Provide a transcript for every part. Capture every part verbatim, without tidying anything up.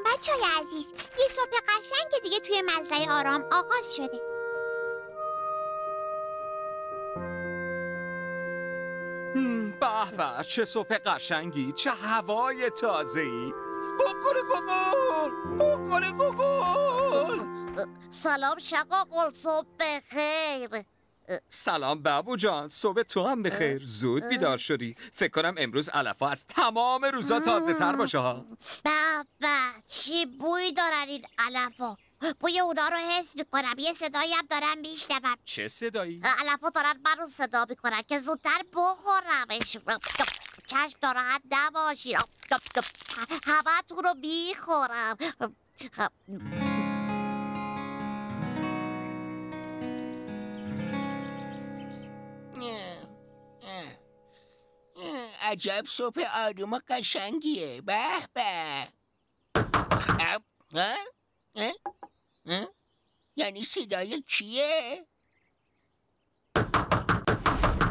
سلام بچه‌های عزیز. یه صبح قشنگ که دیگه توی مزرعه آرام آغاز شده. به به، چه صبح قشنگی، چه هوای تازه‌ای. گوگل گوگل گوگل گوگل. سلام شقاقل، صبح بخیر. سلام بابو جان، صبح تو هم بخیر. زود بیدار شدی. فکر کنم امروز علفا از تمام روزا تازه تر باشه ها. بابا چی بوی دارن این علفا، بوی اونا رو حس میکنم. یه صدایی هم دارم میشنوم. چه صدایی؟ علفا دارن من رو صدا میکنن که زودتر بخورمش. چشم ناراحت نباشین، همتون رو میخورم. عجب صبح آروم و قشنگیه. به به، یعنی صدای کیه؟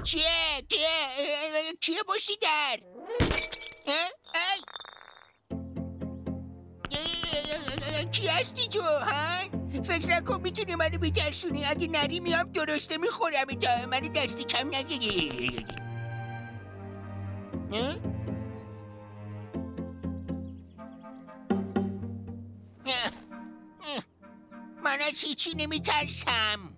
چیه؟ کیه؟ کیه پشتی در؟ کی هستی تو؟ فکر نکن میتونی منو بترسونی. اگه نری میام درسته میخورم. تا منو دستی کم نگیری. من از هیچی نمیترسم.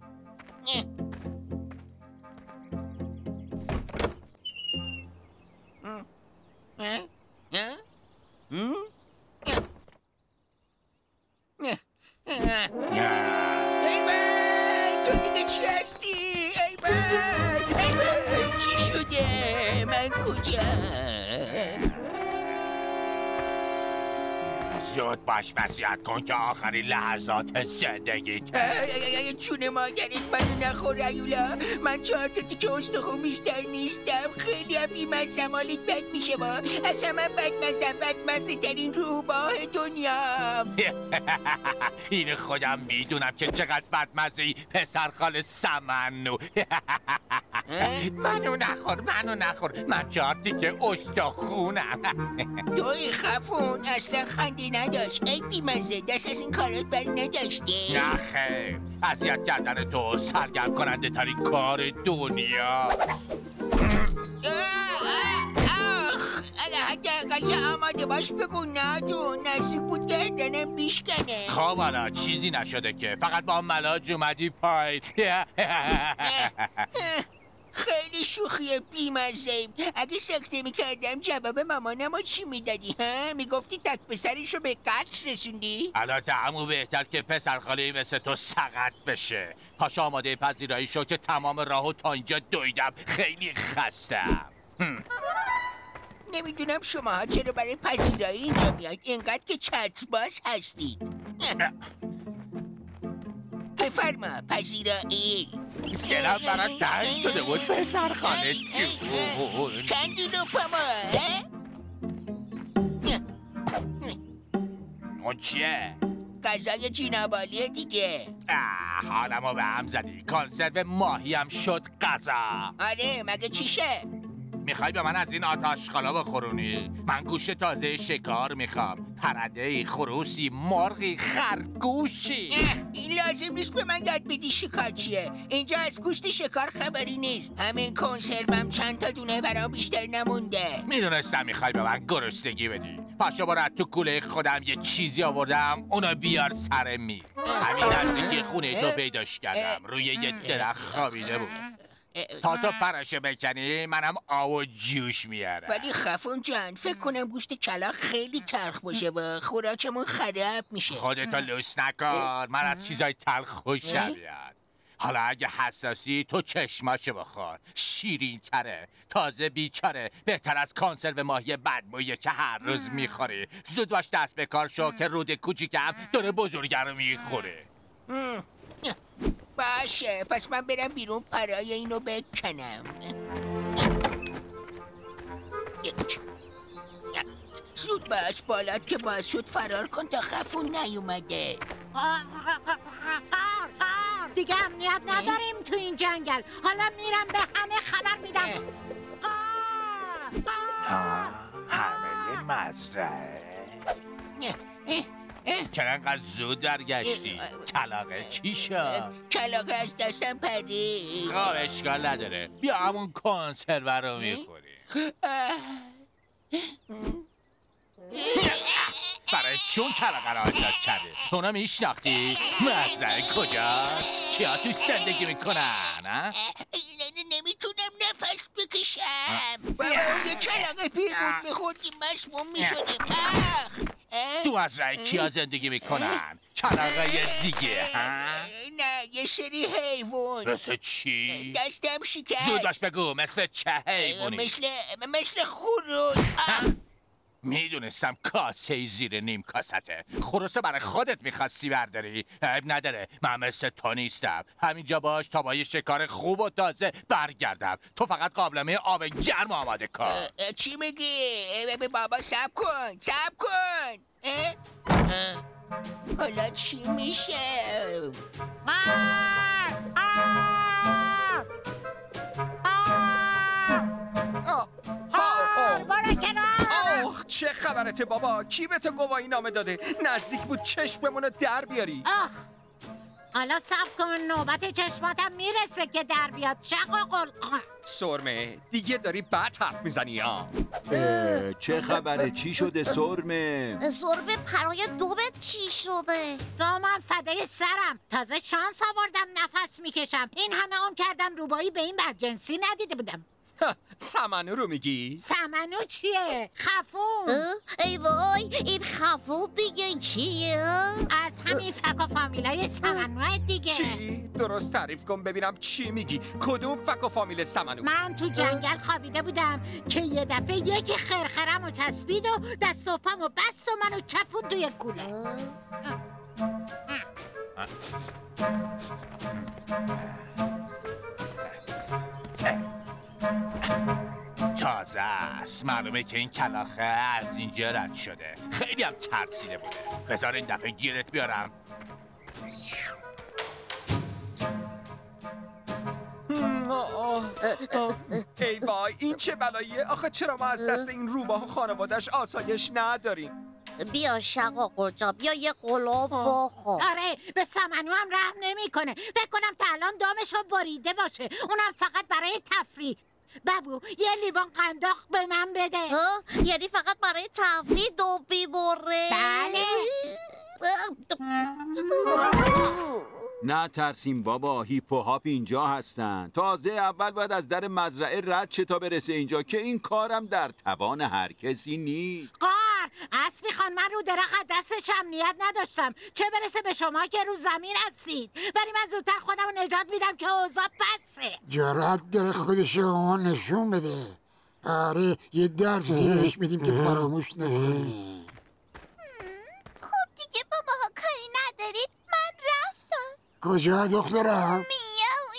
ای بای، تو دیگه چی هستی؟ ای بای، ای بای، چی شده؟ من کجام؟ زود باش، وصیت کن که آخرین لحظات زندگیت. چون مادرت منو نخور ایولا. من چهار تا تیکه استخون بیشتر نیستم. خیلی هم بی‌مزه‌م. حالت بد میشه با اصلا. من بدمزه‌م، بدمزه ترین روباه دنیام. این خودم میدونم که چقدر بدمزه‌ای پسر خاله سمنو. منو نخور، منو نخور. من چهار تیکه استخونم. دوی خفون اصلا خندی نداشت. ای بیمزه، دست از این کارات بر نداشته. نه خیر، اذیت کردن تو سرگرم کننده ترین کار دنیا. آخ، حتی اقل یه آماده باش بگو. ندون نزدیک بود گردنم بیشکنه. خب حالا چیزی نشده که، فقط با ملاج اومدی پایین. خیلی شوخی بیمزه. اگه سکته میکردم جواب مامانم چی میدادی ها؟ میگفتی تک پسرشو به قتل رسوندی؟ البته عمو بهتر که پسر خاله مثل تو سقط بشه. پاش آماده پذیرایی شو که تمام راهو تا اینجا دویدم. خیلی خستم. نمیدونم شماها چرا برای پذیرایی اینجا میاد، اینقدر که چترباز هستید. بفرما پذیرایی. دلم برات تنگ شده بود پسر خاله جون. کندی رو پما چیه؟ غذای جینابالیه دیگه. آه، حالمو به هم زدی. کانسرو ماهیم شد غذا. آره مگه چیشه؟ میخوای به من از این آتاشخالا بخورونی؟ من گوشت تازه شکار میخوام. پرنده‌ای، خروسی، مرغی، خرگوشی. این لازم نیست به من یاد بدی شکار چیه. اینجا از گوشت شکار خبری نیست. همین کنسروم چند تا دونه برام بیشتر نمونده. میدونستم میخوای به من گرسنگی بدی. پاشو برو تو کوله خودم یه چیزی آوردم، اونو بیار سر میز. همین نزدیکی خونه تو پیداش کردم، روی یه درخت خوابیده بود. تا تو پرشو بکنی منم آو جوش میارم. ولی خفون جان، فکر کنم گوشت کلاغ خیلی تلخ باشه و خوراکمون خراب میشه. خودتو لوس نکن، من از چیزای تلخ خوشم میاد. حالا اگه حساسی تو چشماشو بخور، شیرین تره، تازه بیچاره، بهتر از کانسرو ماهی بدمویه که هر روز میخوری. زود باش دست به کار شو که رود کوچیکم داره بزرگه رو میخوره. باشه، پس من برم بیرون پرای اینو بکنم. زود باش، بالات که باز شد فرار کن تا خفون نیومده. دیگه امنیت نداریم تو این جنگل. حالا میرم به همه خبر میدم. ها، همه مزرعه. چرا انقدر زود درگشتی؟ کلاغه چی شد؟ کلاغه از دستم پرید. خب اشکال نداره، بیا همون کنسرو رو میخوری. برای چون کلاغه را آزاد کرده؟ اونا میشناختی؟ مزرعه کجاست؟ چیا توش زندگی میکنن؟ نمیتونم نفس بکشم. بابا یه کلاغه پیر بود، بخوردیم مسموم میشدیم. اخ تو از رای کیا زندگی میکنن؟ کلاغه دیگه ها؟ نه یه سری حیوان. مثل چی؟ دستم شکست. زودش بگو مثل چه حیوانی؟ مثل مثل خروس. میدونستم کاسه زیر نیم کاسته. خروسه برای خودت میخواستی برداری. عیب نداره، من مثل تو نیستم. همینجا باش تا با یه شکار خوب و تازه برگردم. تو فقط قابلمه آب گرم آماده کن. اه اه چی میگی؟ بابا صبر کن، صبر کن. اه؟ اه؟ حالا چی میشه؟ چه خبرته بابا؟ کی به تو گواهی نامه داده؟ نزدیک بود چشممونو در بیاری. آخ حالا صبر کن، نوبت چشماتم میرسه که در بیاد. شقاقل سرمه دیگه داری بد حرف میزنی ها. چه خبره؟ چی شده سرمه؟ سرمه پرای دوبت چی شده؟ دامم فدای سرم، تازه شانس آوردم نفس میکشم. این همه عمر کردم روبایی به این بدجنسی ندیده بودم. سمنو رو میگی؟ سمنو چیه؟ خفون. ای وای این خفون دیگه کیه؟ از همین فک و فامیلای سمنوه دیگه. چی؟ درست تعریف کن ببینم چی میگی؟ کدوم فک و فامیل سمنو؟ من تو جنگل خوابیده بودم که یه دفعه یکی خرخرم و تسبید و دست و پامو بست و منو چپون توی کوله. تازه است، معلومه که این کلاغه از اینجا رد شده. خیلی هم ترسیده بوده. بذار این دفعه گیرت بیارم. ای وای این چه بلاییه؟ آخه چرا ما از دست این روباه و خانوادش آسایش نداریم؟ بیا شقاقل جا، بیا یه قلاب بخور. آره به سمنو هم رحم نمیکنه. فکر کنم تا الان دامشو بریده باشه، اونم فقط برای تفریح. بابو یه لیوان قنداق به من بده. ها؟ یعنی فقط برای تفریح دوب میبره؟ بله. نه ترسیم بابا، هیپوهاپ اینجا هستن. تازه اول باید از در مزرعه رد شه تا برسه اینجا که این کارم در توان هر کسی نیست. قار اسبی خان، من رو درخت دستش امنیت نداشتم، چه برسه به شما که رو زمین هستید. ولی من زودتر خودم رو نجات میدم که اوضاع بسه. جرأت داره خودش رو نشون بده. آره یه درسی بهش میدیم که فراموش نکنه. خب دیگه باباها کاری ندارید، من رفتم. کجا دخترم؟ میاو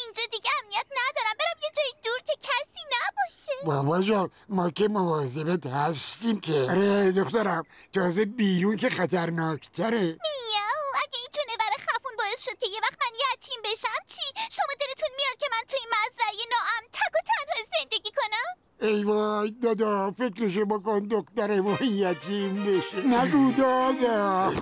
اینجا دیگه امنیت ندارم، برم یه جای دور که کسی نباشه. بابا جان ما که مواظبت هستیم که. آره دخترم، تازه بیرون که خطرناکتره. میاو اگه این جونور خفون باعث شد که یه وقت من یتیم بشم چی؟ شما دلتون میاد که من توی مزرعه ناامن تک و تنها زندگی کنم؟ ای وای دادا، فکرش بکن دکتر ما یتیم بشه. نگو دادا.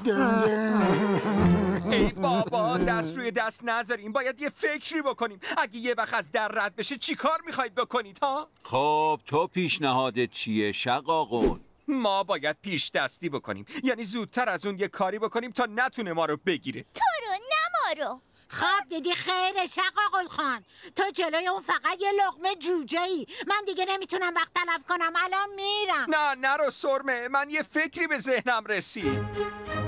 ای بابا دست روی دست نذاریم، باید یه فکری بکنیم. اگه یه وقت از در رد بشه چی کار میخواید بکنید ها؟ خب تو پیشنهادت چیه شقاقل؟ ما باید پیش دستی بکنیم، یعنی زودتر از اون یه کاری بکنیم تا نتونه ما رو بگیره. تو رو نه ما رو. خب دیدی خیر شقاقل خان، تو جلوی اون فقط یه لقمه جوجه ای. من دیگه نمیتونم وقت تلف کنم، الان میرم. نه نرو سرمه، من یه فکری به ذهنم رسید.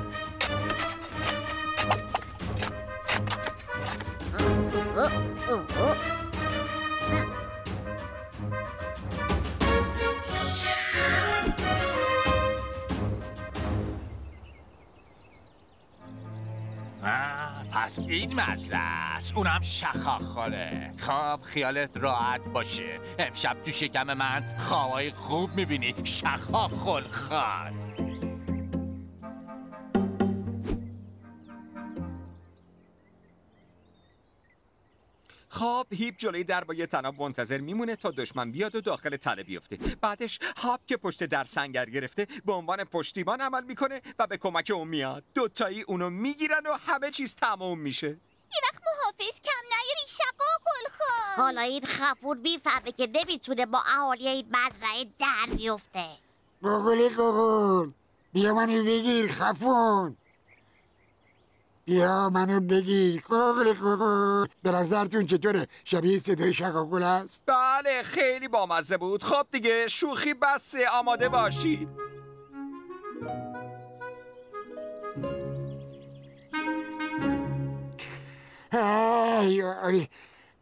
پس این مزرعه است، اونم شقاقله. خواب خیالت راحت باشه، امشب تو شکم من خوابای خوب میبینی شقاقل خان. خب هیپ جلوی دربای تناب منتظر میمونه تا دشمن بیاد و داخل تله بیفته. بعدش هاپ که پشت در سنگر گرفته به عنوان پشتیبان عمل میکنه و به کمک اون میاد. دوتایی اونو میگیرن و همه چیز تمام میشه. یه وقت محافظ کم نیاری شقاقل خان. حالا این خفور میفهمه که نمیتونه با اهالی این مزرعه در بیفته. گوگل گوگل بیا منو بگیر خفون. بیا منو بگی گوگل گوگل. به نظرتون چطوره؟ شبیه صدای شقاقل است؟ بله خیلی بامزه بود. خب دیگه شوخی بسه، آماده باشید. ای ای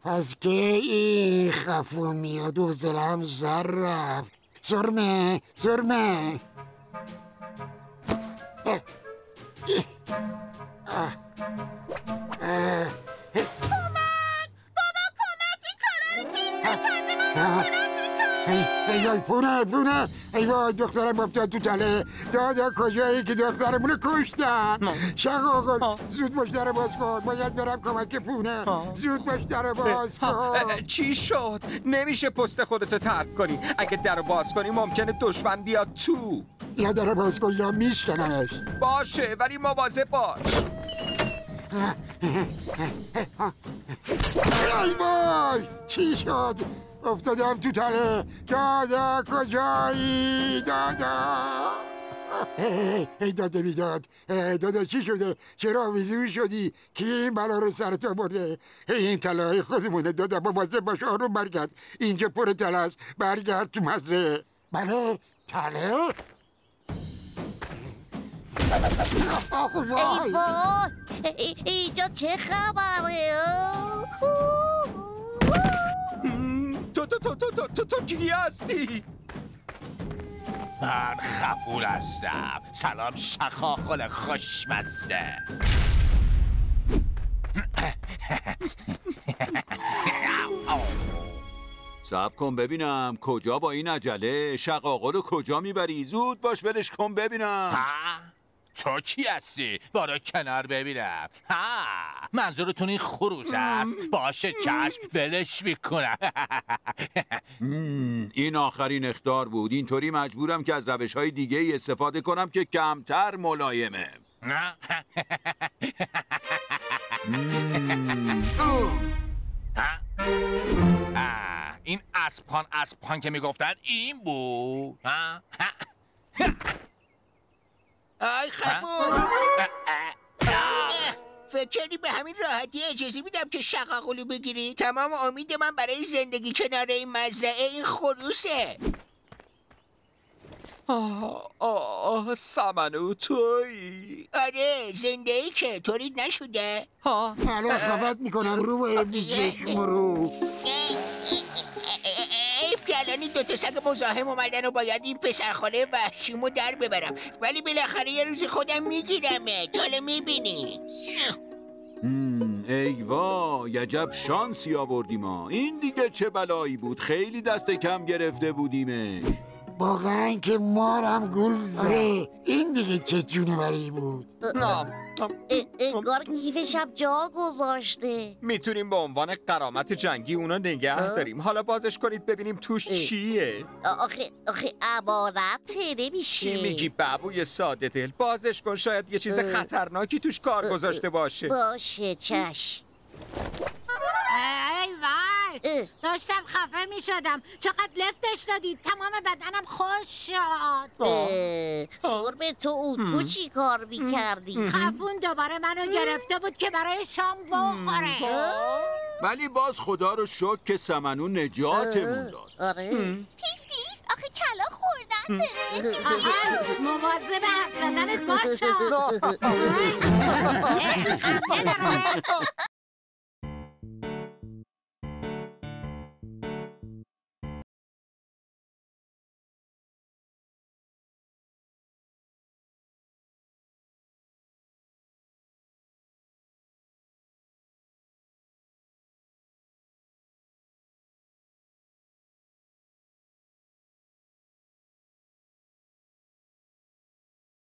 پس که این خفون میاد و زلم زر رفت. سرمه سرمه اه. اه. اه. کمک! بابا کمکی چرا رو کیسه کرده من میتونم میتونم ای پونه پونه ای وای دخترم افتاد تو تله. دادا کجایی که دخترمونو کشتن؟ شقاقل زود باش در باز کن، باید برم کمک پونه. زود باش در باز کن. چی شد؟ نمیشه پست خودتو ترک کنی، اگه در باز کنی ممکنه دشمن بیاد تو. یا در باز کن یا میشکننش. باشه ولی مواظب باش. ای وای چی شد؟ افتادم تو تله. دادا کجایی؟ دادا ای داده بیداد. دادا چی شده؟ چرا ویزیون شدی؟ کی این بلا رو سرت آورده؟ این تله‌های خودمونه. دادا مواظب باش، آروم برگرد، اینجا پر تله است. برگرد تو مزرعه. بله تله. ای وای اینجا چه خبره؟ تو تو تو تو تو تو کی هستی؟ من خفور هستم. سلام شقاقل خوشمزه. صبر کن ببینم کجا با این عجله؟ شقاقلو کجا میبری؟ زود باش ولش کن ببینم. ها؟ تو کی هستی؟ بارا کنار ببینم. ها منظورتون این خروس است؟ باشه چشم ولش میکنم. این آخرین اخطار بود. اینطوری مجبورم که از روش های دیگه ای استفاده کنم که کمتر ملایمه. نه این اسبان اسبان که میگفتن این بود. آی خفور فکر کردی به همین راحتی اجازه میدم که شقاقلو بگیری؟ تمام امید من برای زندگی کنار این مزرعه این خروسه. آه آه سمنو تویی؟ آره زنده ای که تولید نشده. ها الان خفت میکنم رو با ابنی چشم رو. الانی دوتا سگ مزاحم اومدن و باید این پسرخاله وحشیمو در ببرم، ولی بالاخره یه روز خودم میگیرمه. تاله میبینی. ای وای عجب شانسی آوردی ما. این دیگه چه بلایی بود؟ خیلی دست کم گرفته بودیمش. واقعا که مارم گل زه. این دیگه چه جونوری بود؟ انگار کیفشم جا گذاشته. میتونیم به عنوان غرامت جنگی اونا نگه داریم. حالا بازش کنید ببینیم توش چیه. آخه آخه عبارته نمیشه. چی میگی بابوی ساده دل؟ بازش کن، شاید یه چیز خطرناکی توش کار گذاشته باشه. باشه چش. ای وای داشتم خفه می شدم. چقدر لفتش دادید تمام بدنم خوش شد. سربه تو اون تو چی کار می کردی؟ خفون دوباره منو گرفته بود که برای شام بخوره، ولی باز خدا رو شکر که سمنو نجاتمون داد. آره پیف پیف آخه کلا خوردن داره. آقا مواظب حرف زدنت باشه.